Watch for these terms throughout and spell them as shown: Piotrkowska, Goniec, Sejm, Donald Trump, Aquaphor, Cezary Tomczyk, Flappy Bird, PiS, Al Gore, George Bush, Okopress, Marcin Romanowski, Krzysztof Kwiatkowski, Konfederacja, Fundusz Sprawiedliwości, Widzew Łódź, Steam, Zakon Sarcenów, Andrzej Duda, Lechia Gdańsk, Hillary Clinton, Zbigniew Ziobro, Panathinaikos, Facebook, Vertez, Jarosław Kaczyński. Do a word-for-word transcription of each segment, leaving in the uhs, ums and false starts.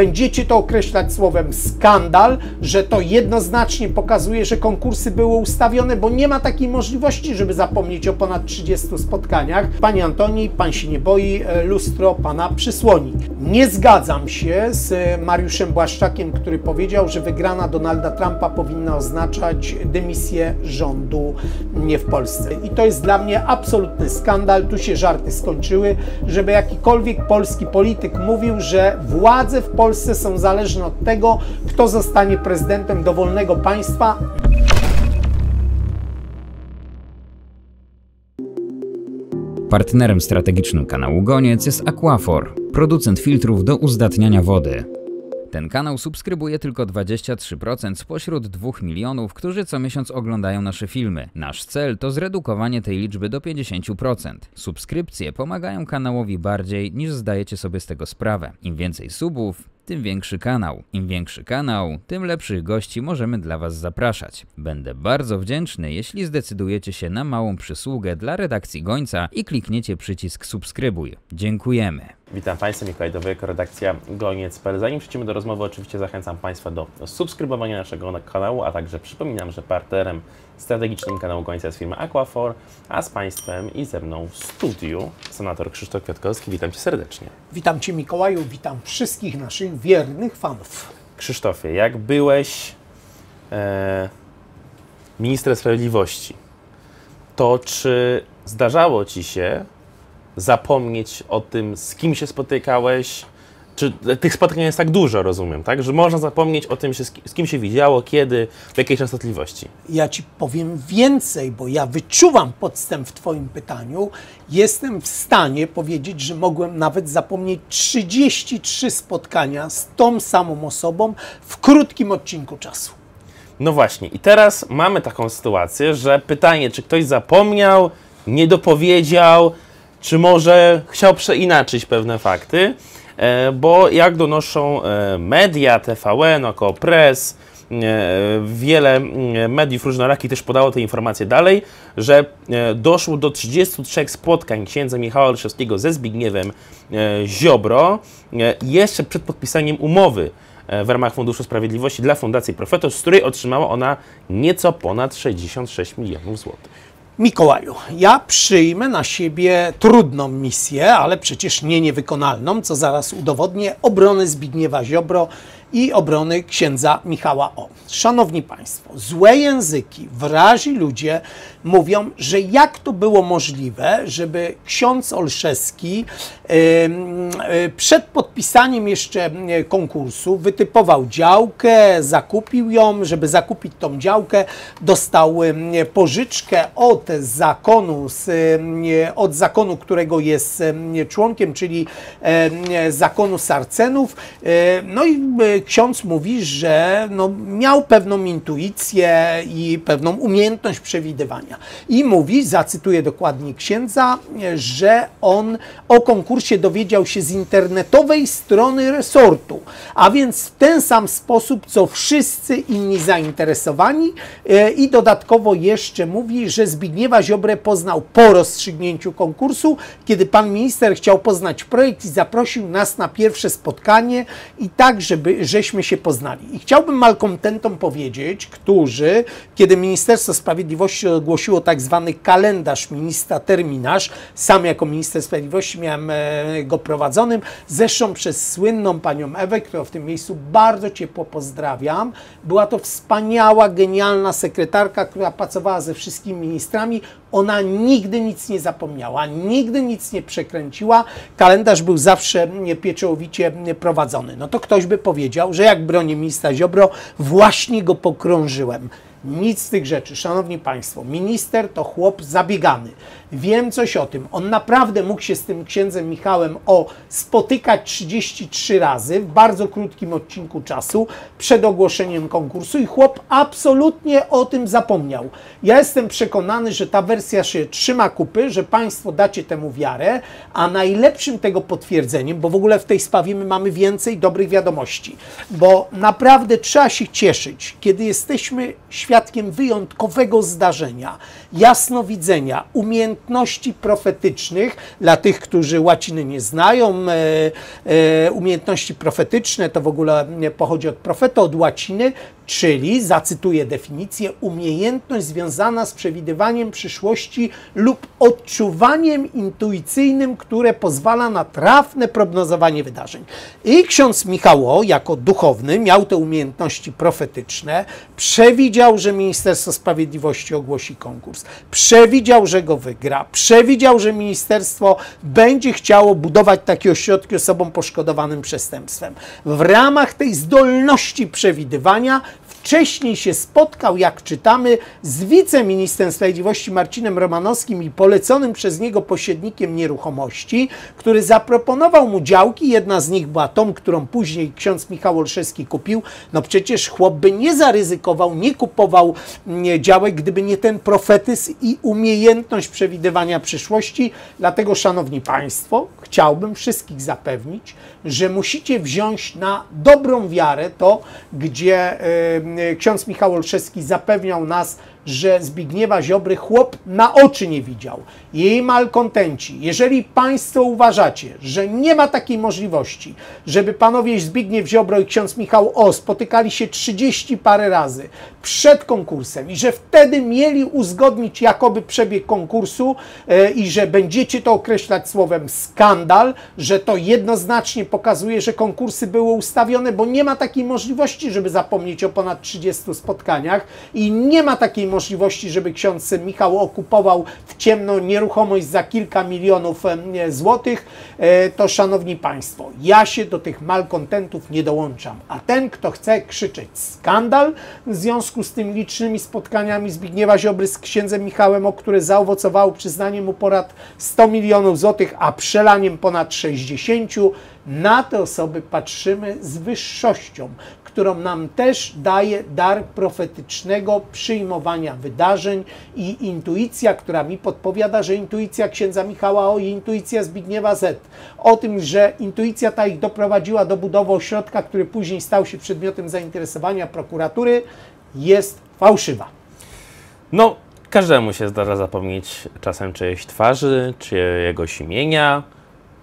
Będziecie to określać słowem skandal, że to jednoznacznie pokazuje, że konkursy były ustawione, bo nie ma takiej możliwości, żeby zapomnieć o ponad trzydziestu spotkaniach. Panie Antoni, pan się nie boi, lustro pana przysłoni. Nie zgadzam się z Mariuszem Błaszczakiem, który powiedział, że wygrana Donalda Trumpa powinna oznaczać dymisję rządu nie w Polsce. I to jest dla mnie absolutny skandal, tu się żarty skończyły, żeby jakikolwiek polski polityk mówił, że władze w Polsce są zależne od tego, kto zostanie prezydentem dowolnego państwa. Partnerem strategicznym kanału Goniec jest Aquaphor, producent filtrów do uzdatniania wody. Ten kanał subskrybuje tylko dwadzieścia trzy procent spośród dwóch milionów, którzy co miesiąc oglądają nasze filmy. Nasz cel to zredukowanie tej liczby do pięćdziesięciu procent. Subskrypcje pomagają kanałowi bardziej, niż zdajecie sobie z tego sprawę. Im więcej subów, tym większy kanał. Im większy kanał, tym lepszych gości możemy dla Was zapraszać. Będę bardzo wdzięczny, jeśli zdecydujecie się na małą przysługę dla redakcji Gońca i klikniecie przycisk subskrybuj. Dziękujemy. Witam Państwa, Mikołaj Dowieko, redakcja Goniec kropka p l. Zanim przejdziemy do rozmowy, oczywiście zachęcam Państwa do subskrybowania naszego kanału, a także przypominam, że partnerem strategicznym kanału Gońca jest firma Aquaphor, a z Państwem i ze mną w studiu senator Krzysztof Kwiatkowski. Witam Cię serdecznie. Witam Cię, Mikołaju, witam wszystkich naszych wiernych fanów. Krzysztofie, jak byłeś e, ministrem sprawiedliwości, to czy zdarzało Ci się zapomnieć o tym, z kim się spotykałeś? Czy tych spotkań jest tak dużo, rozumiem, tak? Że można zapomnieć o tym, z kim się widziało, kiedy, w jakiej częstotliwości. Ja Ci powiem więcej, bo ja wyczuwam podstęp w Twoim pytaniu. Jestem w stanie powiedzieć, że mogłem nawet zapomnieć trzydzieści trzy spotkania z tą samą osobą w krótkim odcinku czasu. No właśnie. I teraz mamy taką sytuację, że pytanie, czy ktoś zapomniał, nie dopowiedział, czy może chciał przeinaczyć pewne fakty, bo jak donoszą media, T V N, Okopress, wiele mediów różnorakich też podało te informacje dalej, że doszło do trzydziestu trzech spotkań księdza Michała Olszewskiego ze Zbigniewem Ziobro jeszcze przed podpisaniem umowy w ramach Funduszu Sprawiedliwości dla Fundacji Profeto, z której otrzymała ona nieco ponad sześćdziesiąt sześć milionów złotych. Mikołaju, ja przyjmę na siebie trudną misję, ale przecież nie niewykonalną, co zaraz udowodnię, obronę Zbigniewa Ziobro i obrony księdza Michała O. Szanowni Państwo, złe języki, wrazi ludzie mówią, że jak to było możliwe, żeby ksiądz Olszewski yy, yy, przed podpisaniem jeszcze konkursu wytypował działkę, zakupił ją, żeby zakupić tą działkę, dostał yy, pożyczkę od zakonu, z, yy, od zakonu, którego jest yy, członkiem, czyli yy, zakonu Sarcenów, yy, no i yy, ksiądz mówi, że no miał pewną intuicję i pewną umiejętność przewidywania. I mówi, zacytuję dokładnie księdza, że on o konkursie dowiedział się z internetowej strony resortu, a więc w ten sam sposób, co wszyscy inni zainteresowani, i dodatkowo jeszcze mówi, że Zbigniewa Ziobrę poznał po rozstrzygnięciu konkursu, kiedy pan minister chciał poznać projekt i zaprosił nas na pierwsze spotkanie i tak, żeby żeśmy się poznali. I chciałbym malkontentom powiedzieć, którzy, kiedy Ministerstwo Sprawiedliwości ogłosiło tak zwany kalendarz ministra, terminarz, sam jako minister sprawiedliwości miałem go prowadzonym, zresztą przez słynną panią Ewę, którą w tym miejscu bardzo ciepło pozdrawiam. Była to wspaniała, genialna sekretarka, która pracowała ze wszystkimi ministrami. Ona nigdy nic nie zapomniała, nigdy nic nie przekręciła. Kalendarz był zawsze pieczołowicie prowadzony. No to ktoś by powiedział, że jak bronię ministra Ziobro, właśnie go pokrążyłem. Nic z tych rzeczy, szanowni państwo. Minister to chłop zabiegany. Wiem coś o tym. On naprawdę mógł się z tym księdzem Michałem O spotykać trzydzieści trzy razy w bardzo krótkim odcinku czasu przed ogłoszeniem konkursu i chłop absolutnie o tym zapomniał. Ja jestem przekonany, że ta wersja się trzyma kupy, że państwo dacie temu wiarę, a najlepszym tego potwierdzeniem, bo w ogóle w tej sprawie my mamy więcej dobrych wiadomości, bo naprawdę trzeba się cieszyć, kiedy jesteśmy świadkiem wyjątkowego zdarzenia, jasnowidzenia, umiejętności, umiejętności profetycznych, dla tych, którzy łaciny nie znają, umiejętności profetyczne to w ogóle pochodzi od profeto, od łaciny, czyli, zacytuję definicję, umiejętność związana z przewidywaniem przyszłości lub odczuwaniem intuicyjnym, które pozwala na trafne prognozowanie wydarzeń. I ksiądz Michał, jako duchowny, miał te umiejętności profetyczne, przewidział, że Ministerstwo Sprawiedliwości ogłosi konkurs, przewidział, że go wygra, przewidział, że ministerstwo będzie chciało budować takie ośrodki osobom poszkodowanym przestępstwem. W ramach tej zdolności przewidywania wcześniej się spotkał, jak czytamy, z wiceministrem sprawiedliwości Marcinem Romanowskim i poleconym przez niego pośrednikiem nieruchomości, który zaproponował mu działki. Jedna z nich była tą, którą później ksiądz Michał Olszewski kupił. No przecież chłop by nie zaryzykował, nie kupował nie, działek, gdyby nie ten profetyzm i umiejętność przewidywania przyszłości. Dlatego, szanowni państwo, chciałbym wszystkich zapewnić, że musicie wziąć na dobrą wiarę to, gdzie yy, ksiądz Michał Olszewski zapewniał nas, że Zbigniewa Ziobry chłop na oczy nie widział. Jej malkontenci, jeżeli państwo uważacie, że nie ma takiej możliwości, żeby panowie Zbigniew Ziobro i ksiądz Michał O. spotykali się trzydzieści parę razy przed konkursem i że wtedy mieli uzgodnić jakoby przebieg konkursu yy, i że będziecie to określać słowem skandal, że to jednoznacznie pokazuje, że konkursy były ustawione, bo nie ma takiej możliwości, żeby zapomnieć o ponad trzydziestu spotkaniach i nie ma takiej możliwości, żeby ksiądz Michał okupował w ciemno nieruchomość za kilka milionów złotych, to szanowni państwo, ja się do tych malkontentów nie dołączam, a ten, kto chce krzyczeć skandal w związku z tymi licznymi spotkaniami Zbigniewa Ziobry z księdzem Michałem, o które zaowocowało przyznaniem mu ponad stu milionów złotych, a przelaniem ponad sześćdziesięciu, na te osoby patrzymy z wyższością, którą nam też daje dar profetycznego przyjmowania wydarzeń i intuicja, która mi podpowiada, że intuicja księdza Michała O i intuicja Zbigniewa Z. O tym, że intuicja ta ich doprowadziła do budowy ośrodka, który później stał się przedmiotem zainteresowania prokuratury, jest fałszywa. No, każdemu się zdarza zapomnieć czasem czyjejś twarzy, czyjegoś imienia.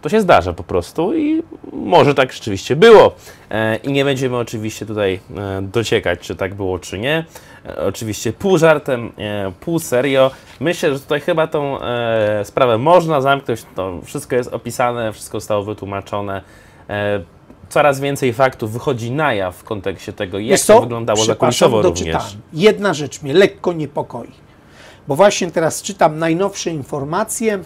To się zdarza po prostu i może tak rzeczywiście było. E, I nie będziemy oczywiście tutaj e, dociekać, czy tak było, czy nie. E, oczywiście pół żartem, e, pół serio. Myślę, że tutaj chyba tą e, sprawę można zamknąć. To wszystko jest opisane, wszystko zostało wytłumaczone. E, coraz więcej faktów wychodzi na jaw w kontekście tego, jak to wyglądało zakulisowo również. Jedna rzecz mnie lekko niepokoi, bo właśnie teraz czytam najnowsze informacje,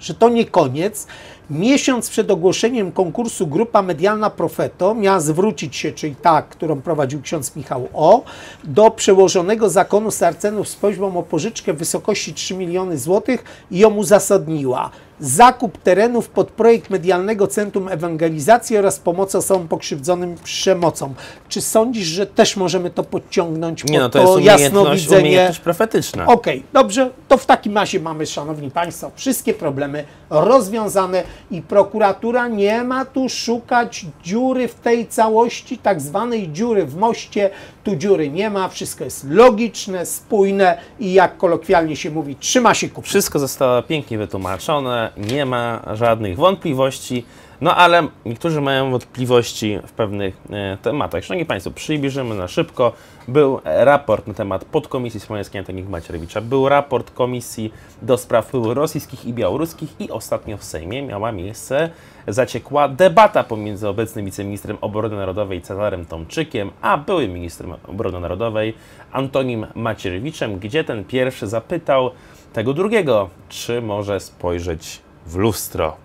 że to nie koniec. Miesiąc przed ogłoszeniem konkursu grupa medialna Profeto miała zwrócić się, czyli ta, którą prowadził ksiądz Michał O, do przełożonego zakonu Sarcenów z prośbą o pożyczkę w wysokości trzy miliony złotych i ją uzasadniła. Zakup terenów pod projekt medialnego Centrum Ewangelizacji oraz pomoc osobom pokrzywdzonym przemocą. Czy sądzisz, że też możemy to podciągnąć pod Nie, no to, to jest jasnowidzenie? Umiejętność profetyczna. Okej, okay, dobrze. To w takim razie mamy, szanowni państwo, wszystkie problemy rozwiązane i prokuratura nie ma tu szukać dziury w tej całości, tak zwanej dziury w moście. Tu dziury nie ma, wszystko jest logiczne, spójne i jak kolokwialnie się mówi, trzyma się kupy. Wszystko zostało pięknie wytłumaczone. Nie ma żadnych wątpliwości, no ale niektórzy mają wątpliwości w pewnych e, tematach. Szanowni państwo, przybliżymy na szybko. Był raport na temat podkomisji smoleńskiej Antoniego Macierewicza, był raport komisji do spraw wpływów rosyjskich i białoruskich i ostatnio w Sejmie miała miejsce zaciekła debata pomiędzy obecnym wiceministrem obrony narodowej Cezarym Tomczykiem, a byłym ministrem obrony narodowej Antonim Macierewiczem, gdzie ten pierwszy zapytał tego drugiego, czy może spojrzeć w lustro.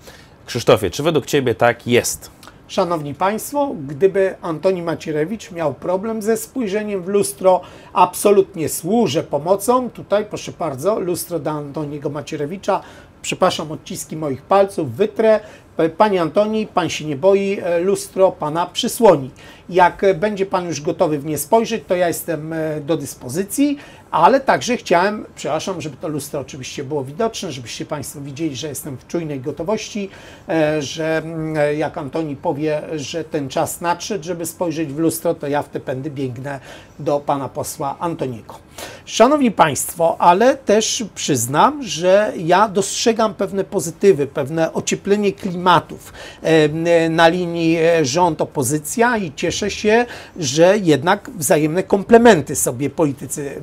Krzysztofie, czy według ciebie tak jest? Szanowni państwo, gdyby Antoni Macierewicz miał problem ze spojrzeniem w lustro, absolutnie służę pomocą. Tutaj, proszę bardzo, lustro dla Antoniego Macierewicza. Przepraszam, odciski moich palców, wytrę. Panie Antoni, pan się nie boi, lustro pana przysłoni. Jak będzie pan już gotowy w nie spojrzeć, to ja jestem do dyspozycji, ale także chciałem, przepraszam, żeby to lustro oczywiście było widoczne, żebyście państwo widzieli, że jestem w czujnej gotowości, że jak Antoni powie, że ten czas nadszedł, żeby spojrzeć w lustro, to ja w te pędy biegnę do pana posła Antoniego. Szanowni państwo, ale też przyznam, że ja dostrzegam pewne pozytywy, pewne ocieplenie klimatów na linii rząd-opozycja i cieszę się, że jednak wzajemne komplementy sobie politycy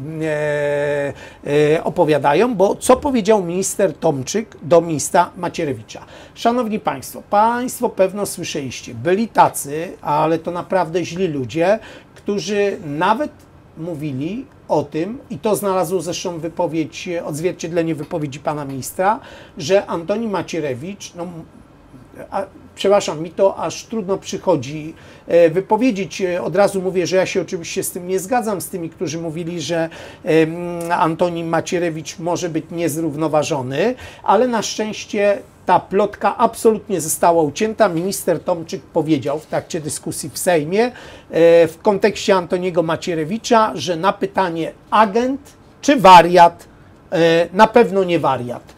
opowiadają, bo co powiedział minister Tomczyk do ministra Macierewicza? Szanowni państwo, państwo pewno słyszeliście, byli tacy, ale to naprawdę źli ludzie, którzy nawet mówili o tym, i to znalazło zresztą wypowiedź, odzwierciedlenie wypowiedzi pana ministra, że Antoni Macierewicz, no, a, przepraszam, mi to aż trudno przychodzi e, wypowiedzieć, od razu mówię, że ja się oczywiście z tym nie zgadzam, z tymi, którzy mówili, że e, Antoni Macierewicz może być niezrównoważony, ale na szczęście ta plotka absolutnie została ucięta. Minister Tomczyk powiedział w trakcie dyskusji w Sejmie w kontekście Antoniego Macierewicza, że na pytanie agent czy wariat, na pewno nie wariat.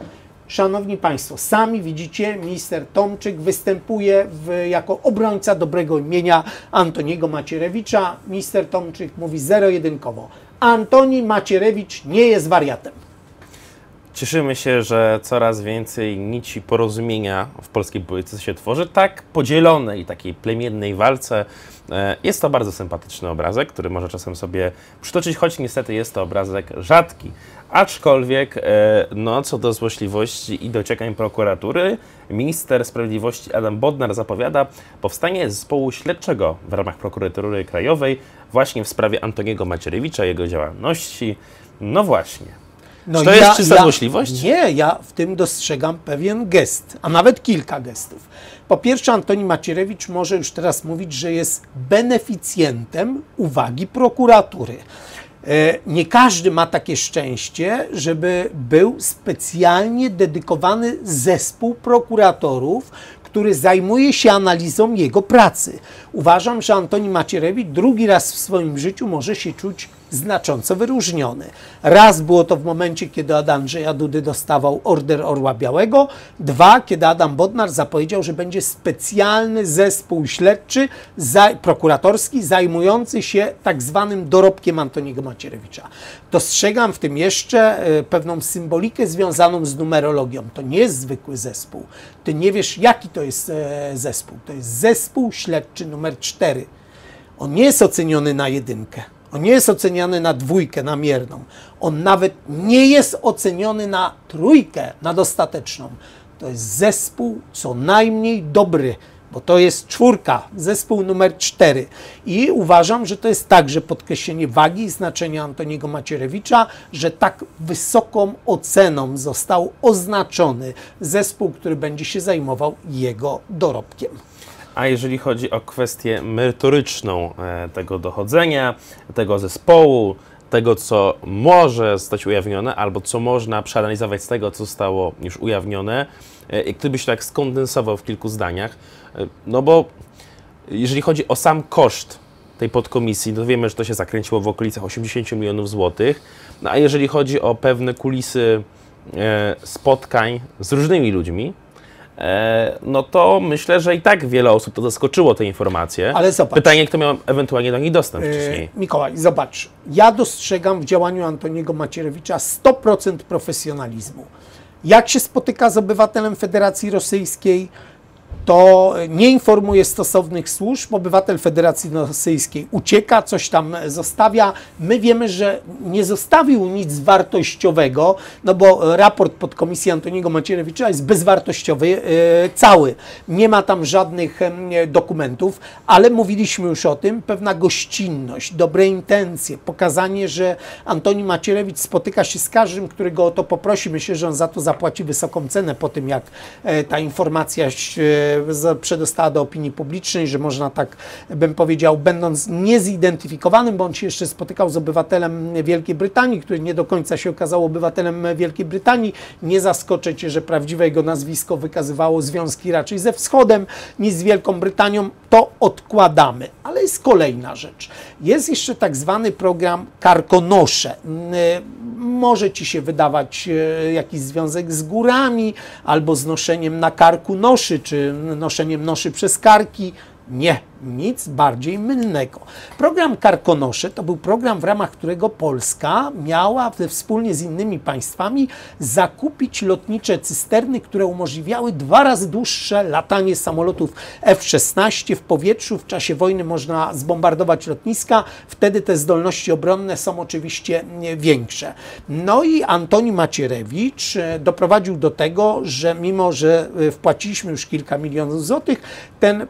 Szanowni państwo, sami widzicie, minister Tomczyk występuje w, jako obrońca dobrego imienia Antoniego Macierewicza. Minister Tomczyk mówi zero-jedynkowo. Antoni Macierewicz nie jest wariatem. Cieszymy się, że coraz więcej nici porozumienia w polskiej polityce się tworzy, tak podzielonej, takiej plemiennej walce. Jest to bardzo sympatyczny obrazek, który może czasem sobie przytoczyć, choć niestety jest to obrazek rzadki. Aczkolwiek, no, co do złośliwości i dociekań prokuratury, minister sprawiedliwości Adam Bodnar zapowiada powstanie zespołu śledczego w ramach prokuratury krajowej właśnie w sprawie Antoniego Macierewicza, jego działalności. No właśnie. No czy to ja, jest czysta ja, złośliwość? Nie, ja w tym dostrzegam pewien gest, a nawet kilka gestów. Po pierwsze, Antoni Macierewicz może już teraz mówić, że jest beneficjentem uwagi prokuratury. Nie każdy ma takie szczęście, żeby był specjalnie dedykowany zespół prokuratorów, który zajmuje się analizą jego pracy. Uważam, że Antoni Macierewicz drugi raz w swoim życiu może się czuć znacząco wyróżniony. Raz było to w momencie, kiedy od Andrzeja Dudy dostawał order Orła Białego, dwa, kiedy Adam Bodnar zapowiedział, że będzie specjalny zespół śledczy za, prokuratorski zajmujący się tak zwanym dorobkiem Antoniego Macierewicza. Dostrzegam w tym jeszcze y, pewną symbolikę związaną z numerologią. To nie jest zwykły zespół. Ty nie wiesz, jaki to jest y, zespół. To jest zespół śledczy numer cztery. On nie jest oceniony na jedynkę. On nie jest oceniany na dwójkę, na mierną. On nawet nie jest oceniony na trójkę, na dostateczną. To jest zespół co najmniej dobry, bo to jest czwórka, zespół numer cztery. I uważam, że to jest także podkreślenie wagi i znaczenia Antoniego Macierewicza, że tak wysoką oceną został oznaczony zespół, który będzie się zajmował jego dorobkiem. A jeżeli chodzi o kwestię merytoryczną tego dochodzenia, tego zespołu, tego, co może zostać ujawnione, albo co można przeanalizować z tego, co zostało już ujawnione, i gdybyś tak skondensował w kilku zdaniach, no bo jeżeli chodzi o sam koszt tej podkomisji, no wiemy, że to się zakręciło w okolicach osiemdziesięciu milionów złotych, no a jeżeli chodzi o pewne kulisy spotkań z różnymi ludźmi, no to myślę, że i tak wiele osób to zaskoczyło te informacje. Ale zobacz. Pytanie, kto miał ewentualnie do nich dostęp yy, wcześniej. Mikołaj, zobacz. Ja dostrzegam w działaniu Antoniego Macierewicza sto procent profesjonalizmu. Jak się spotyka z obywatelem Federacji Rosyjskiej, to nie informuje stosownych służb, obywatel Federacji Rosyjskiej ucieka, coś tam zostawia. My wiemy, że nie zostawił nic wartościowego, no bo raport podkomisji Antoniego Macierewicza jest bezwartościowy, yy, cały. Nie ma tam żadnych yy, dokumentów, ale mówiliśmy już o tym, pewna gościnność, dobre intencje, pokazanie, że Antoni Macierewicz spotyka się z każdym, który go o to poprosi. Myślę, że on za to zapłaci wysoką cenę po tym, jak yy, ta informacja się yy, przedostała do opinii publicznej, że można tak, bym powiedział, będąc niezidentyfikowanym, bądź się jeszcze spotykał z obywatelem Wielkiej Brytanii, który nie do końca się okazał obywatelem Wielkiej Brytanii, nie zaskoczę cię, że prawdziwe jego nazwisko wykazywało związki raczej ze Wschodem niż z Wielką Brytanią, to odkładamy. Ale jest kolejna rzecz. Jest jeszcze tak zwany program Karkonosze. Może ci się wydawać jakiś związek z górami albo z noszeniem na karku noszy, czy noszeniem noszy przez karki. Nie, nic bardziej mylnego. Program Karkonosze to był program, w ramach którego Polska miała wspólnie z innymi państwami zakupić lotnicze cysterny, które umożliwiały dwa razy dłuższe latanie samolotów F szesnaście w powietrzu. W czasie wojny można zbombardować lotniska, wtedy te zdolności obronne są oczywiście większe. No i Antoni Macierewicz doprowadził do tego, że mimo, że wpłaciliśmy już kilka milionów złotych, ten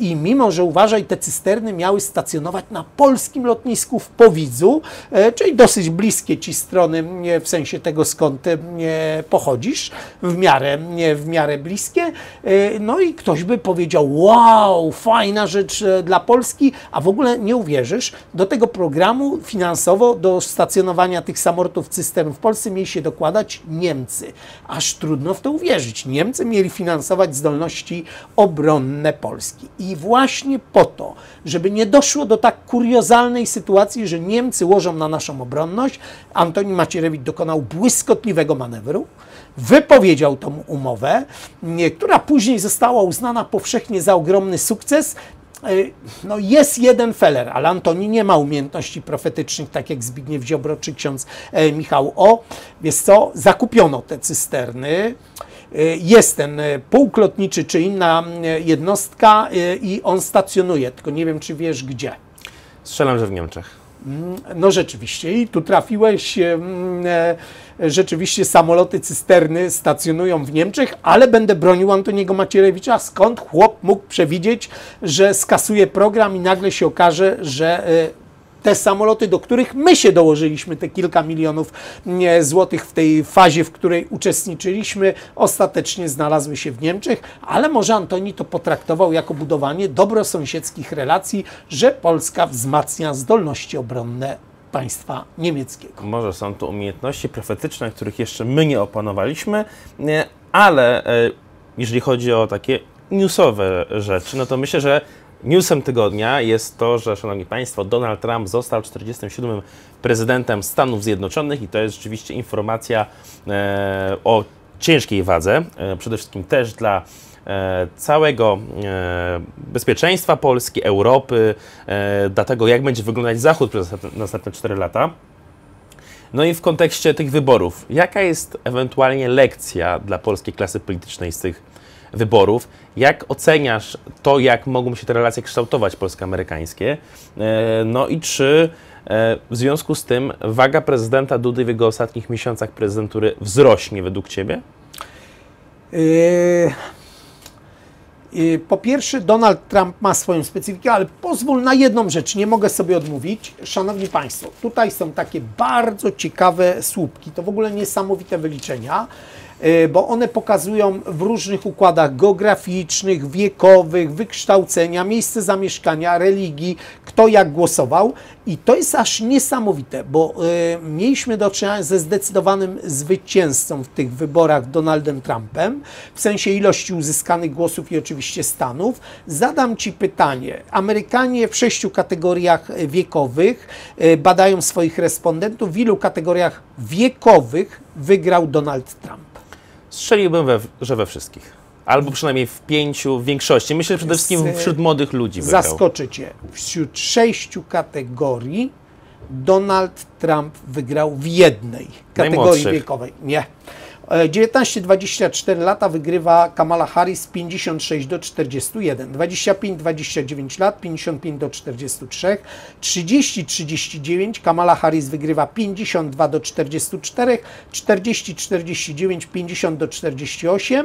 I mimo, że uważaj, te cysterny miały stacjonować na polskim lotnisku w Powidzu, czyli dosyć bliskie ci strony, w sensie tego, skąd pochodzisz, w miarę, w miarę bliskie. No i ktoś by powiedział, wow, fajna rzecz dla Polski, a w ogóle nie uwierzysz, do tego programu finansowo, do stacjonowania tych samolotów cystern w Polsce mieli się dokładać Niemcy. Aż trudno w to uwierzyć. Niemcy mieli finansować zdolności obronne Polski. I właśnie po to, żeby nie doszło do tak kuriozalnej sytuacji, że Niemcy łożą na naszą obronność, Antoni Macierewicz dokonał błyskotliwego manewru, wypowiedział tą umowę, która później została uznana powszechnie za ogromny sukces. No jest jeden feller, ale Antoni nie ma umiejętności profetycznych, tak jak Zbigniew Ziobro czy ksiądz Michał O. Wiesz co, zakupiono te cysterny, jest ten pułk lotniczy czy inna jednostka i on stacjonuje, tylko nie wiem, czy wiesz gdzie. Strzelam, że w Niemczech. No rzeczywiście i tu trafiłeś, rzeczywiście samoloty cysterny stacjonują w Niemczech, ale będę bronił Antoniego Macierewicza, skąd chłop mógł przewidzieć, że skasuje program i nagle się okaże, że te samoloty, do których my się dołożyliśmy, te kilka milionów złotych w tej fazie, w której uczestniczyliśmy, ostatecznie znalazły się w Niemczech, ale może Antoni to potraktował jako budowanie dobrosąsiedzkich relacji, że Polska wzmacnia zdolności obronne państwa niemieckiego. Może są to umiejętności profetyczne, których jeszcze my nie opanowaliśmy, ale jeżeli chodzi o takie newsowe rzeczy, no to myślę, że newsem tygodnia jest to, że, szanowni państwo, Donald Trump został czterdziestym siódmym prezydentem Stanów Zjednoczonych i to jest rzeczywiście informacja e, o ciężkiej wadze, e, przede wszystkim też dla e, całego e, bezpieczeństwa Polski, Europy, e, dla tego, jak będzie wyglądać Zachód przez następne cztery lata. No i w kontekście tych wyborów, jaka jest ewentualnie lekcja dla polskiej klasy politycznej z tych wyborów? Jak oceniasz to, jak mogą się te relacje kształtować polsko-amerykańskie? No i czy w związku z tym waga prezydenta Dudy w jego ostatnich miesiącach prezydentury wzrośnie według ciebie? Yy... Po pierwsze, Donald Trump ma swoją specyfikę, ale pozwól na jedną rzecz, nie mogę sobie odmówić. Szanowni państwo, tutaj są takie bardzo ciekawe słupki, to w ogóle niesamowite wyliczenia, bo one pokazują w różnych układach geograficznych, wiekowych, wykształcenia, miejsce zamieszkania, religii, kto jak głosował. I to jest aż niesamowite, bo y, mieliśmy do czynienia ze zdecydowanym zwycięzcą w tych wyborach Donaldem Trumpem, w sensie ilości uzyskanych głosów i oczywiście stanów. Zadam ci pytanie. Amerykanie w sześciu kategoriach wiekowych y, badają swoich respondentów. W ilu kategoriach wiekowych wygrał Donald Trump? Strzeliłbym, we, że we wszystkich. Albo przynajmniej w pięciu, w większości. Myślę, że przede wszystkim wśród młodych ludzi wygrał. Zaskoczy cię. Wśród sześciu kategorii Donald Trump wygrał w jednej kategorii wiekowej. Nie. dziewiętnaście dwadzieścia cztery lata wygrywa Kamala Harris pięćdziesiąt sześć do czterdziestu jeden, dwadzieścia pięć do dwudziestu dziewięciu lat pięćdziesiąt pięć do czterdziestu trzech, trzydzieści do trzydziestu dziewięciu Kamala Harris wygrywa pięćdziesiąt dwa do czterdziestu czterech, czterdzieści do czterdziestu dziewięciu, pięćdziesiąt do czterdziestu ośmiu,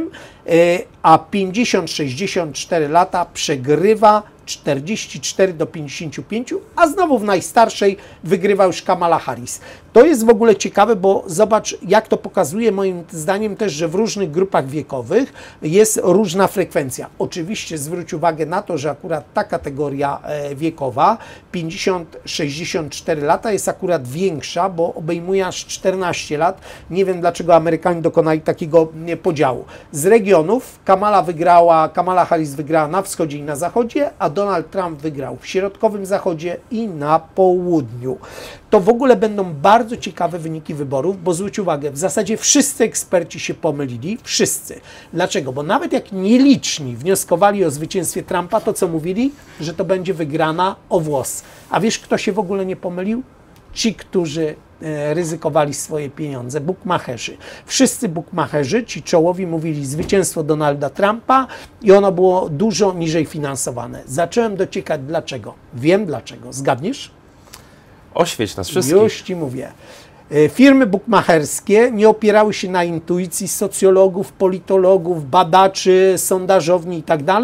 a pięćdziesiąt do sześćdziesięciu czterech lata przegrywa czterdzieści cztery do pięćdziesięciu pięciu, a znowu w najstarszej wygrywa już Kamala Harris. To jest w ogóle ciekawe, bo zobacz, jak to pokazuje moim zdaniem też, że w różnych grupach wiekowych jest różna frekwencja. Oczywiście zwróć uwagę na to, że akurat ta kategoria wiekowa pięćdziesiąt sześćdziesiąt cztery lata jest akurat większa, bo obejmuje aż czternaście lat. Nie wiem, dlaczego Amerykanie dokonali takiego podziału. Z regionów Kamala wygrała, Kamala Harris wygrała na wschodzie i na zachodzie, a Donald Trump wygrał w środkowym zachodzie i na południu. To w ogóle będą bardzo ciekawe wyniki wyborów, bo zwróć uwagę, w zasadzie wszyscy eksperci się pomylili, wszyscy. Dlaczego? Bo nawet jak nieliczni wnioskowali o zwycięstwie Trumpa, to co mówili? Że to będzie wygrana o włos. A wiesz, kto się w ogóle nie pomylił? Ci, którzy ryzykowali swoje pieniądze, bukmacherzy. Wszyscy bukmacherzy, ci czołowi, mówili zwycięstwo Donalda Trumpa i ono było dużo niżej finansowane. Zacząłem dociekać dlaczego. Wiem dlaczego. Zgadniesz? Oświeć nas wszystkich. Już Ci mówię. Firmy bukmacherskie nie opierały się na intuicji socjologów, politologów, badaczy, sondażowni itd.,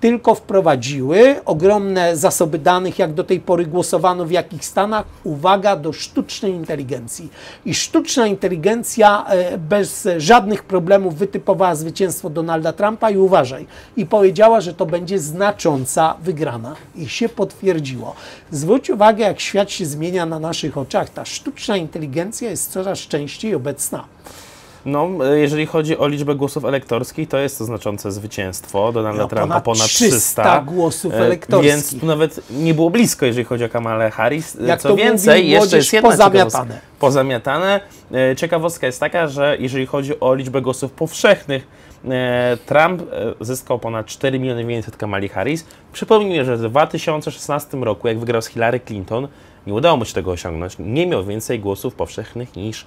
tylko wprowadziły ogromne zasoby danych, jak do tej pory głosowano w jakich stanach, uwaga, do sztucznej inteligencji. I sztuczna inteligencja bez żadnych problemów wytypowała zwycięstwo Donalda Trumpa i uważaj, i powiedziała, że to będzie znacząca wygrana. I się potwierdziło. Zwróć uwagę, jak świat się zmienia na naszych oczach. Ta sztuczna inteligencja jest coraz częściej obecna. No, jeżeli chodzi o liczbę głosów elektorskich, to jest to znaczące zwycięstwo Donalda no, Trumpa, ponad trzysta głosów elektorskich. Więc nawet nie było blisko, jeżeli chodzi o Kamalę Harris. Jak co więcej, mówi, jeszcze jest jedna pozamiatane. pozamiatane. Ciekawostka jest taka, że jeżeli chodzi o liczbę głosów powszechnych, Trump zyskał ponad cztery miliony więcej od Kamali Harris. Przypomnijmy, że w dwa tysiące szesnastym roku, jak wygrał z Hillary Clinton, nie udało mu się tego osiągnąć. Nie miał więcej głosów powszechnych niż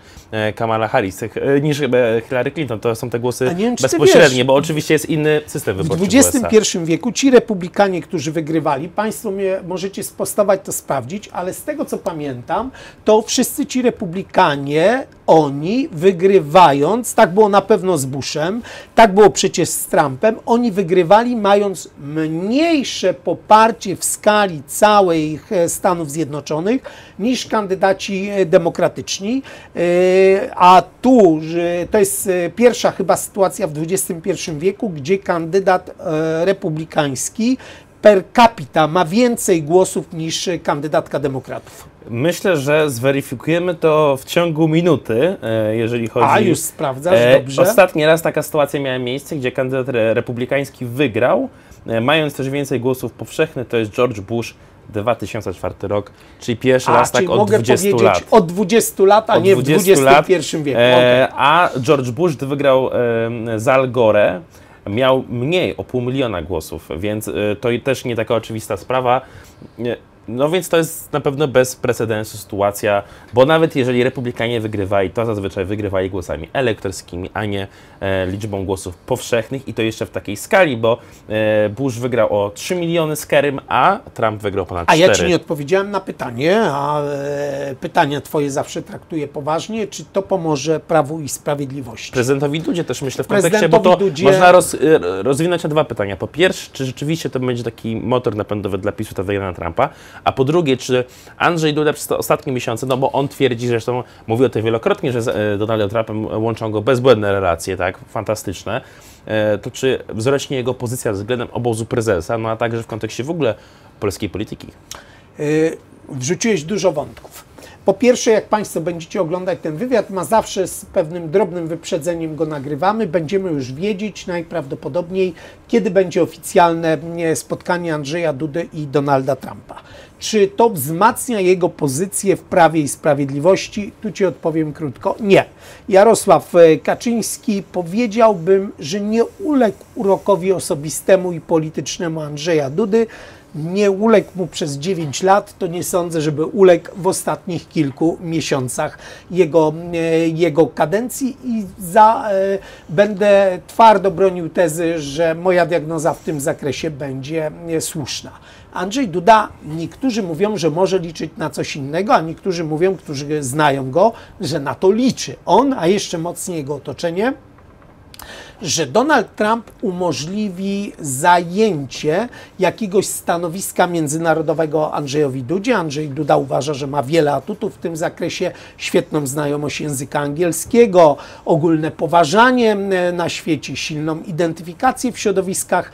Kamala Harris, niż Hillary Clinton. To są te głosy wiem, bezpośrednie, wiesz, bo oczywiście jest inny system wyborczy. W dwudziestym pierwszym U S A. wieku ci republikanie, którzy wygrywali, Państwo mnie możecie sprostować, to sprawdzić, ale z tego co pamiętam, to wszyscy ci republikanie, oni wygrywając, tak było na pewno z Bushem, tak było przecież z Trumpem, oni wygrywali mając mniejsze poparcie w skali całych Stanów Zjednoczonych, niż kandydaci demokratyczni, a tu to jest pierwsza chyba sytuacja w dwudziestym pierwszym wieku, gdzie kandydat republikański per capita ma więcej głosów niż kandydatka demokratów. Myślę, że zweryfikujemy to w ciągu minuty, jeżeli chodzi... A, już sprawdzasz, dobrze. Ostatni raz taka sytuacja miała miejsce, gdzie kandydat republikański wygrał, mając też więcej głosów powszechnych, to jest George Bush, dwa tysiące czwarty rok, czyli pierwszy a, raz czyli tak od dwudziestu lat. Od dwudziestu lat, a od nie dwudziestu w dwudziestym pierwszym lat. wieku. E, a George Bush wygrał e, z Al Gore, miał mniej o pół miliona głosów, więc e, to też nie taka oczywista sprawa. E, No więc to jest na pewno bez precedensu sytuacja, bo nawet jeżeli republikanie wygrywali, to zazwyczaj wygrywali głosami elektorskimi, a nie e, liczbą głosów powszechnych i to jeszcze w takiej skali, bo e, Bush wygrał o trzy miliony z kerym, a Trump wygrał ponad cztery. A ja Ci nie odpowiedziałem na pytanie, a e, pytania Twoje zawsze traktuję poważnie, czy to pomoże Prawu i Sprawiedliwości? Prezydentowi Dudzie też myślę w kontekście, bo to Dudzie... można roz, rozwinąć na dwa pytania. Po pierwsze, czy rzeczywiście to będzie taki motor napędowy dla PiSu, ta wygrana Trumpa? A po drugie, czy Andrzej Duda przez te ostatnie miesiące, no bo on twierdzi, zresztą mówił o tym wielokrotnie, że z Donaldem Trumpem łączą go bezbłędne relacje, tak, fantastyczne, to czy wzrośnie jego pozycja względem obozu prezesa, no a także w kontekście w ogóle polskiej polityki? Yy, wrzuciłeś dużo wątków. Po pierwsze, jak Państwo będziecie oglądać ten wywiad, ma zawsze z pewnym drobnym wyprzedzeniem go nagrywamy. Będziemy już wiedzieć najprawdopodobniej, kiedy będzie oficjalne spotkanie Andrzeja Dudy i Donalda Trumpa. Czy to wzmacnia jego pozycję w Prawie i Sprawiedliwości? Tu Ci odpowiem krótko. Nie. Jarosław Kaczyński, powiedziałbym, że nie uległ urokowi osobistemu i politycznemu Andrzeja Dudy. Nie uległ mu przez dziewięć lat, to nie sądzę, żeby uległ w ostatnich kilku miesiącach jego, jego kadencji i za, e, będę twardo bronił tezy, że moja diagnoza w tym zakresie będzie słuszna. Andrzej Duda, niektórzy mówią, że może liczyć na coś innego, a niektórzy mówią, którzy znają go, że na to liczy on, a jeszcze mocniej jego otoczenie. że Donald Trump umożliwi zajęcie jakiegoś stanowiska międzynarodowego Andrzejowi Dudzie. Andrzej Duda uważa, że ma wiele atutów w tym zakresie, świetną znajomość języka angielskiego, ogólne poważanie na świecie, silną identyfikację w środowiskach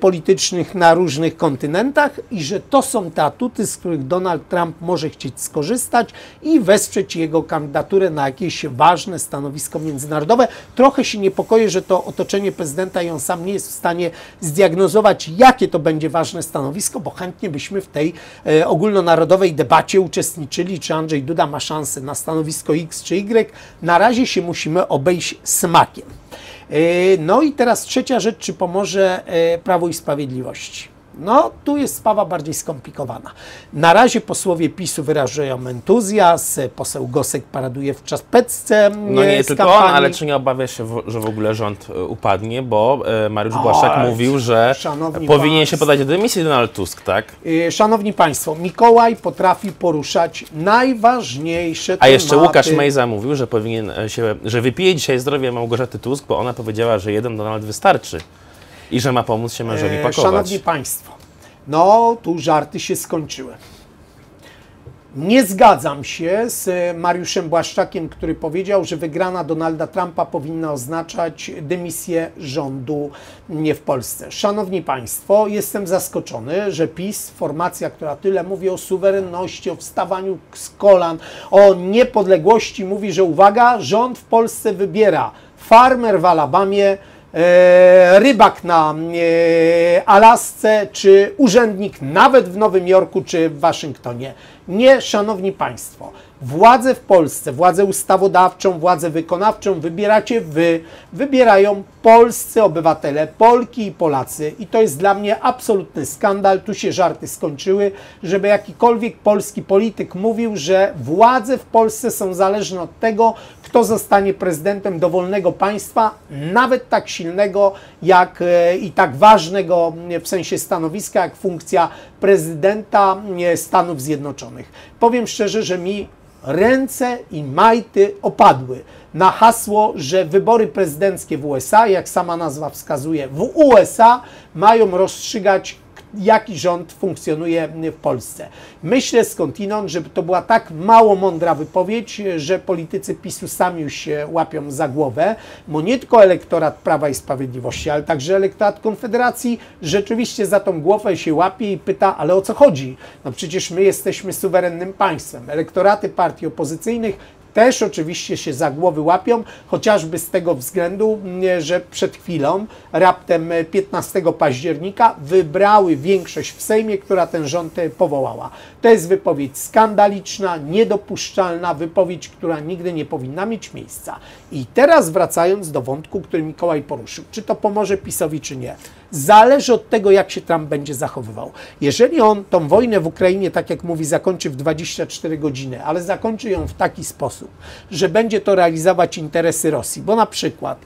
politycznych na różnych kontynentach i że to są te atuty, z których Donald Trump może chcieć skorzystać i wesprzeć jego kandydaturę na jakieś ważne stanowisko międzynarodowe. Trochę się niepokoję, że to otoczenie prezydenta i on sam nie jest w stanie zdiagnozować, jakie to będzie ważne stanowisko, bo chętnie byśmy w tej e, ogólnonarodowej debacie uczestniczyli, czy Andrzej Duda ma szansę na stanowisko X czy Y. Na razie się musimy obejść smakiem. E, no i teraz trzecia rzecz, czy pomoże e, Prawo i Sprawiedliwości. No, tu jest sprawa bardziej skomplikowana. Na razie posłowie PiSu wyrażają entuzjazm, poseł Gosek paraduje w czapeczce. No nie tylko on, ale czy nie obawia się, że w ogóle rząd upadnie, bo Mariusz Błaszczak o, mówił, że powinien się podać do dymisji Donald Tusk, tak? Szanowni Państwo, Mikołaj potrafi poruszać najważniejsze tematy. A jeszcze Łukasz Mejza mówił, że powinien się, że wypije dzisiaj zdrowie Małgorzaty Tusk, bo ona powiedziała, że jeden Donald wystarczy. I że ma pomóc się mężowi pakować. Szanowni Państwo, no tu żarty się skończyły. Nie zgadzam się z Mariuszem Błaszczakiem, który powiedział, że wygrana Donalda Trumpa powinna oznaczać dymisję rządu nie w Polsce. Szanowni Państwo, jestem zaskoczony, że PiS, formacja, która tyle mówi o suwerenności, o wstawaniu z kolan, o niepodległości, mówi, że uwaga, rząd w Polsce wybiera farmer w Alabamie, E, rybak na e, Alasce, czy urzędnik nawet w Nowym Jorku, czy w Waszyngtonie. Nie, Szanowni Państwo. Władzę w Polsce, władzę ustawodawczą, władzę wykonawczą wybieracie wy, wybierają polscy obywatele, Polki i Polacy. I to jest dla mnie absolutny skandal, tu się żarty skończyły, żeby jakikolwiek polski polityk mówił, że władze w Polsce są zależne od tego, kto zostanie prezydentem dowolnego państwa, nawet tak silnego jak i tak ważnego w sensie stanowiska, jak funkcja prezydenta Stanów Zjednoczonych. Powiem szczerze, że mi ręce i majty opadły na hasło, że wybory prezydenckie w U S A, jak sama nazwa wskazuje, w U S A mają rozstrzygać, jaki rząd funkcjonuje w Polsce. Myślę skądinąd, żeby to była tak mało mądra wypowiedź, że politycy PiSu sami już się łapią za głowę, bo nie tylko elektorat Prawa i Sprawiedliwości, ale także elektorat Konfederacji rzeczywiście za tą głowę się łapie i pyta, ale o co chodzi? No przecież my jesteśmy suwerennym państwem. Elektoraty partii opozycyjnych też oczywiście się za głowy łapią, chociażby z tego względu, że przed chwilą, raptem piętnastego października, wybrały większość w Sejmie, która ten rząd powołała. To jest wypowiedź skandaliczna, niedopuszczalna, wypowiedź, która nigdy nie powinna mieć miejsca. I teraz wracając do wątku, który Mikołaj poruszył, czy to pomoże PiSowi, czy nie. Zależy od tego, jak się Trump będzie zachowywał. Jeżeli on tą wojnę w Ukrainie, tak jak mówi, zakończy w dwadzieścia cztery godziny, ale zakończy ją w taki sposób, że będzie to realizować interesy Rosji, bo na przykład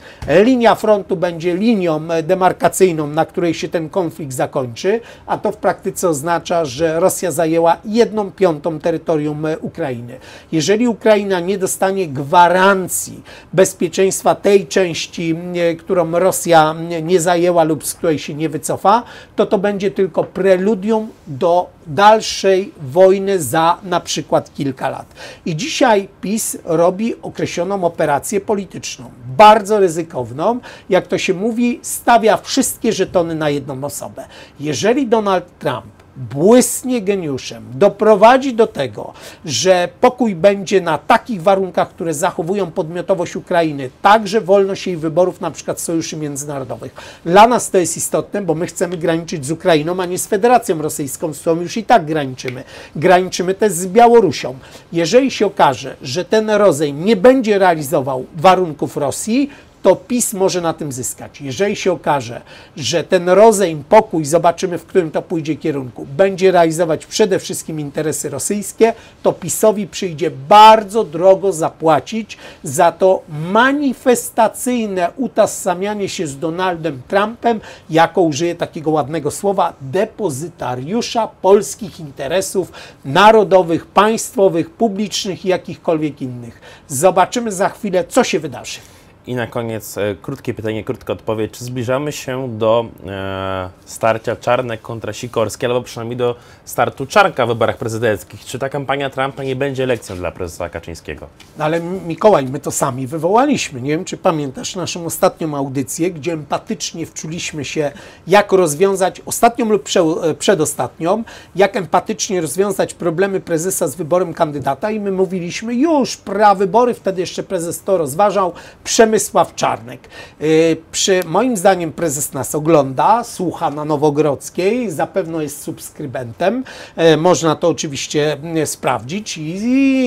linia frontu będzie linią demarkacyjną, na której się ten konflikt zakończy, a to w praktyce oznacza, że Rosja zajęła jedną piątą terytorium Ukrainy. Jeżeli Ukraina nie dostanie gwarancji bezpieczeństwa tej części, którą Rosja nie zajęła lub z której się nie wycofa, to to będzie tylko preludium do dalszej wojny za na przykład kilka lat. I dzisiaj PiS robi określoną operację polityczną, bardzo ryzykowną, jak to się mówi, stawia wszystkie żetony na jedną osobę. Jeżeli Donald Trump błysnie geniuszem, doprowadzi do tego, że pokój będzie na takich warunkach, które zachowują podmiotowość Ukrainy, także wolność jej wyborów, na przykład sojuszy międzynarodowych. Dla nas to jest istotne, bo my chcemy graniczyć z Ukrainą, a nie z Federacją Rosyjską, z którą już i tak graniczymy. Graniczymy też z Białorusią. Jeżeli się okaże, że ten rozejm nie będzie realizował warunków Rosji, to PiS może na tym zyskać. Jeżeli się okaże, że ten rozejm, pokój, zobaczymy w którym to pójdzie kierunku, będzie realizować przede wszystkim interesy rosyjskie, to PiSowi przyjdzie bardzo drogo zapłacić za to manifestacyjne utożsamianie się z Donaldem Trumpem, jako, użyję takiego ładnego słowa, depozytariusza polskich interesów narodowych, państwowych, publicznych i jakichkolwiek innych. Zobaczymy za chwilę, co się wydarzy. I na koniec e, krótkie pytanie, krótka odpowiedź. Czy zbliżamy się do e, starcia Czarnek kontra Sikorski, albo przynajmniej do startu Czarnka w wyborach prezydenckich? Czy ta kampania Trumpa nie będzie lekcją dla prezesa Kaczyńskiego? Ale Mikołaj, my to sami wywołaliśmy. Nie wiem, czy pamiętasz naszą ostatnią audycję, gdzie empatycznie wczuliśmy się, jak rozwiązać, ostatnią lub prze, przedostatnią, jak empatycznie rozwiązać problemy prezesa z wyborem kandydata i my mówiliśmy już prawybory, wtedy jeszcze prezes to rozważał, Przemysław Czarnek. Yy, przy, moim zdaniem prezes nas ogląda, słucha na Nowogrodzkiej, zapewne jest subskrybentem. Yy, można to oczywiście yy, sprawdzić i,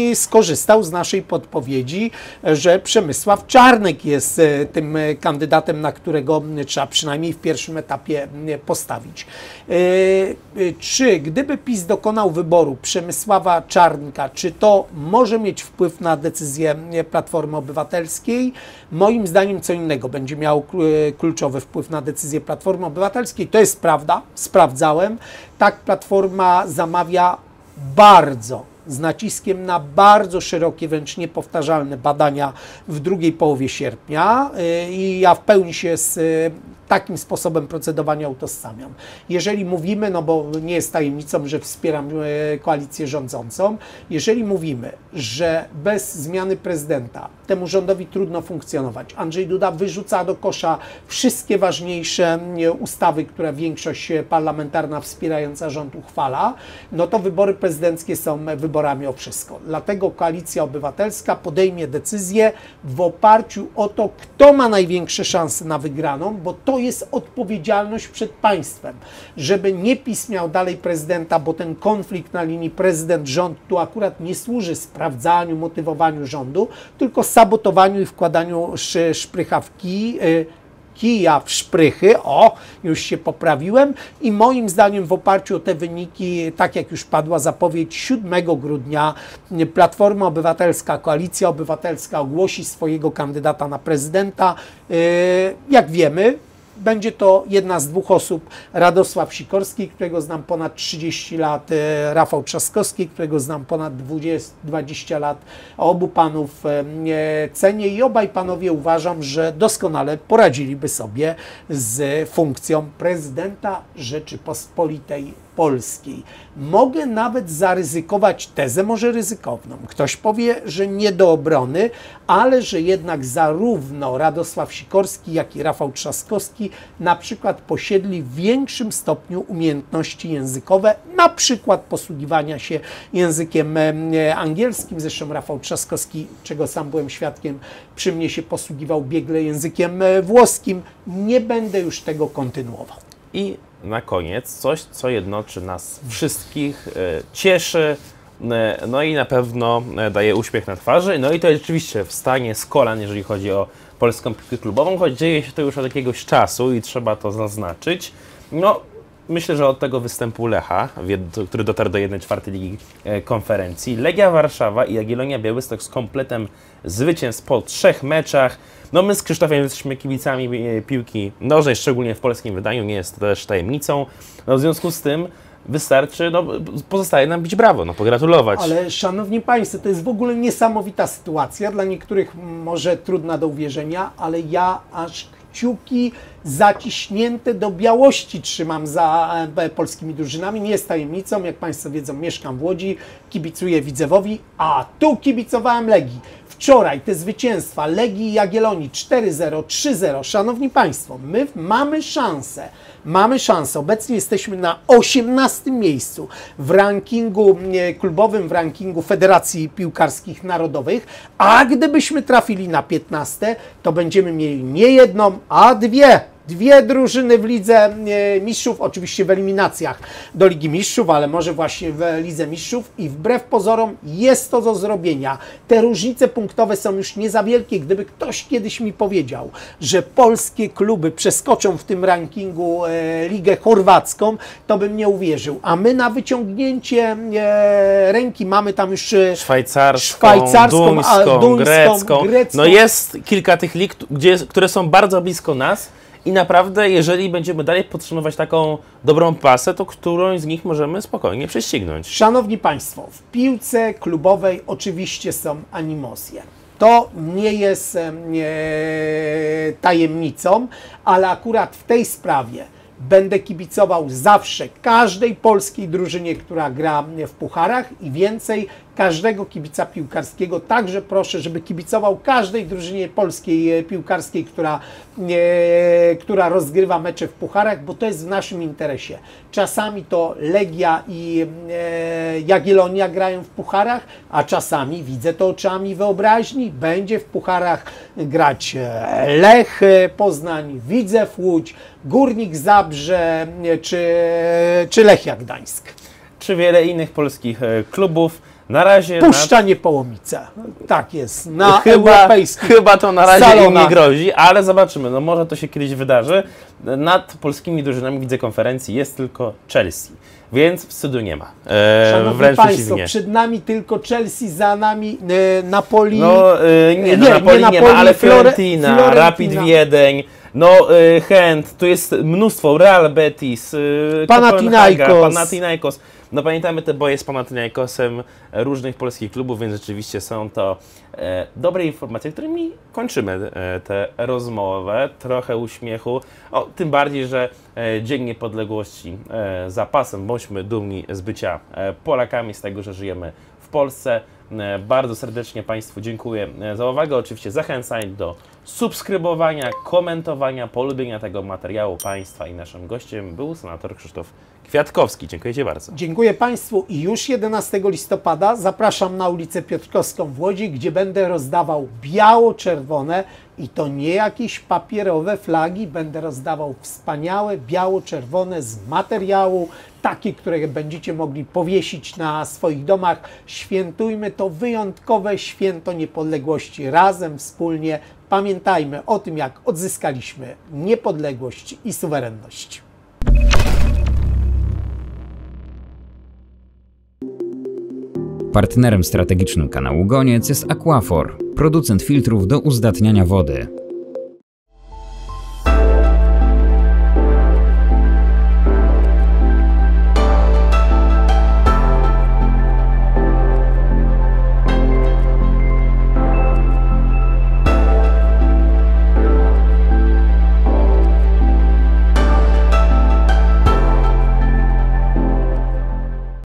i skorzystał z naszej podpowiedzi, yy, że Przemysław Czarnek jest yy, tym yy, kandydatem, na którego yy, trzeba przynajmniej w pierwszym etapie yy, postawić. Yy, yy, czy gdyby PiS dokonał wyboru Przemysława Czarnka, czy to może mieć wpływ na decyzję yy, Platformy Obywatelskiej? Moim zdaniem co innego będzie miało kluczowy wpływ na decyzję Platformy Obywatelskiej. To jest prawda, sprawdzałem. Tak, Platforma zamawia bardzo, z naciskiem na bardzo szerokie, wręcz niepowtarzalne badania w drugiej połowie sierpnia i ja w pełni się z takim sposobem procedowania utożsamiam. Jeżeli mówimy, no bo nie jest tajemnicą, że wspieram koalicję rządzącą, jeżeli mówimy, że bez zmiany prezydenta temu rządowi trudno funkcjonować, Andrzej Duda wyrzuca do kosza wszystkie ważniejsze ustawy, które większość parlamentarna wspierająca rząd uchwala, no to wybory prezydenckie są wyborami o wszystko. Dlatego Koalicja Obywatelska podejmie decyzję w oparciu o to, kto ma największe szanse na wygraną, bo to To jest odpowiedzialność przed państwem, żeby nie PiS miał dalej prezydenta, bo ten konflikt na linii prezydent-rząd tu akurat nie służy sprawdzaniu, motywowaniu rządu, tylko sabotowaniu i wkładaniu szprycha w kij, y, kija w szprychy. O, już się poprawiłem. I moim zdaniem w oparciu o te wyniki, tak jak już padła zapowiedź, siódmego grudnia Platforma Obywatelska, Koalicja Obywatelska ogłosi swojego kandydata na prezydenta. Y, jak wiemy, będzie to jedna z dwóch osób, Radosław Sikorski, którego znam ponad trzydzieści lat, Rafał Trzaskowski, którego znam ponad dwadzieścia lat. Obu panów cenię i obaj panowie uważam, że doskonale poradziliby sobie z funkcją prezydenta Rzeczypospolitej Polskiej. Mogę nawet zaryzykować tezę, może ryzykowną. Ktoś powie, że nie do obrony, ale że jednak zarówno Radosław Sikorski, jak i Rafał Trzaskowski na przykład posiedli w większym stopniu umiejętności językowe, na przykład posługiwania się językiem angielskim. Zresztą Rafał Trzaskowski, czego sam byłem świadkiem, przy mnie się posługiwał biegle językiem włoskim. Nie będę już tego kontynuował. I na koniec coś, co jednoczy nas wszystkich, cieszy, no i na pewno daje uśmiech na twarzy. No i to jest rzeczywiście wstanie z kolan, jeżeli chodzi o polską piłkę klubową, choć dzieje się to już od jakiegoś czasu i trzeba to zaznaczyć. No, myślę, że od tego występu Lecha, który dotarł do jednej czwartej ligi konferencji, Legia Warszawa i Jagiellonia Białystok z kompletem zwycięstw po trzech meczach. No my z Krzysztofem jesteśmy kibicami piłki nożnej, szczególnie w polskim wydaniu, nie jest to też tajemnicą. No w związku z tym wystarczy, no pozostaje nam bić brawo, no pogratulować. Ale szanowni państwo, to jest w ogóle niesamowita sytuacja, dla niektórych może trudna do uwierzenia, ale ja aż kciuki zaciśnięte do białości trzymam za polskimi drużynami. Nie jest tajemnicą, jak państwo wiedzą, mieszkam w Łodzi, kibicuję Widzewowi, a tu kibicowałem Legii. Wczoraj te zwycięstwa Legii i Jagiellonii cztery zero, trzy zero. Szanowni państwo, my mamy szansę. Mamy szansę. Obecnie jesteśmy na osiemnastym miejscu w rankingu klubowym, w rankingu Federacji Piłkarskich Narodowych, a gdybyśmy trafili na piętnaste, to będziemy mieli nie jedną, a dwie. Dwie drużyny w Lidze Mistrzów, oczywiście w eliminacjach do Ligi Mistrzów, ale może właśnie w Lidze Mistrzów i wbrew pozorom jest to do zrobienia. Te różnice punktowe są już nie za wielkie. Gdyby ktoś kiedyś mi powiedział, że polskie kluby przeskoczą w tym rankingu Ligę Chorwacką, to bym nie uwierzył. A my na wyciągnięcie ręki mamy tam już szwajcarską, szwajcarską duńską, a, duńską grecką. grecką. No jest kilka tych lig, gdzie, które są bardzo blisko nas. I naprawdę, jeżeli będziemy dalej podtrzymywać taką dobrą pasę, to którąś z nich możemy spokojnie prześcignąć. Szanowni państwo, w piłce klubowej oczywiście są animozje. To nie jest e, tajemnicą, ale akurat w tej sprawie będę kibicował zawsze każdej polskiej drużynie, która gra w pucharach i więcej, każdego kibica piłkarskiego. Także proszę, żeby kibicował każdej drużynie polskiej piłkarskiej, która, e, która rozgrywa mecze w pucharach, bo to jest w naszym interesie. Czasami to Legia i e, Jagiellonia grają w pucharach, a czasami, widzę to oczami wyobraźni, będzie w pucharach grać Lech Poznań, Widzew Łódź, Górnik Zabrze czy, czy Lechia Gdańsk. Czy wiele innych polskich klubów. Na razie Puszczanie na... Połomica. Tak jest. Na chyba, europejskich Chyba to na razie salonach. Im nie grozi, ale zobaczymy. No może to się kiedyś wydarzy. Nad polskimi drużynami wicekonferencji jest tylko Chelsea, więc wstydu nie ma. Eee, Szanowni wręcz Państwo, przed nami tylko Chelsea, za nami e, Napoli. No, e, nie, nie, no, Napoli nie, Napoli nie ma, ale Fiorentina, Fiorentina. Rapid Wiedeń. No, e, Gent, tu jest mnóstwo, Real Betis, e, Panathinaikos. Panathinaikos. No pamiętamy te boje z Panathinaikosem różnych polskich klubów, więc rzeczywiście są to e, dobre informacje, którymi kończymy e, tę rozmowę. Trochę uśmiechu, o, tym bardziej, że e, Dzień Niepodległości e, za pasem. Bądźmy dumni z bycia e, Polakami, z tego, że żyjemy w Polsce. E, bardzo serdecznie Państwu dziękuję za uwagę. Oczywiście zachęcam do subskrybowania, komentowania, polubienia tego materiału Państwa i naszym gościem był senator Krzysztof Kwiatkowski. Dziękuję Ci bardzo. Dziękuję Państwu i już jedenastego listopada zapraszam na ulicę Piotrkowską w Łodzi, gdzie będę rozdawał biało-czerwone i to nie jakieś papierowe flagi. Będę rozdawał wspaniałe biało-czerwone z materiału, takie, które będziecie mogli powiesić na swoich domach. Świętujmy to wyjątkowe święto niepodległości razem, wspólnie. Pamiętajmy o tym, jak odzyskaliśmy niepodległość i suwerenność. Partnerem strategicznym kanału Goniec jest Aquaphor, producent filtrów do uzdatniania wody.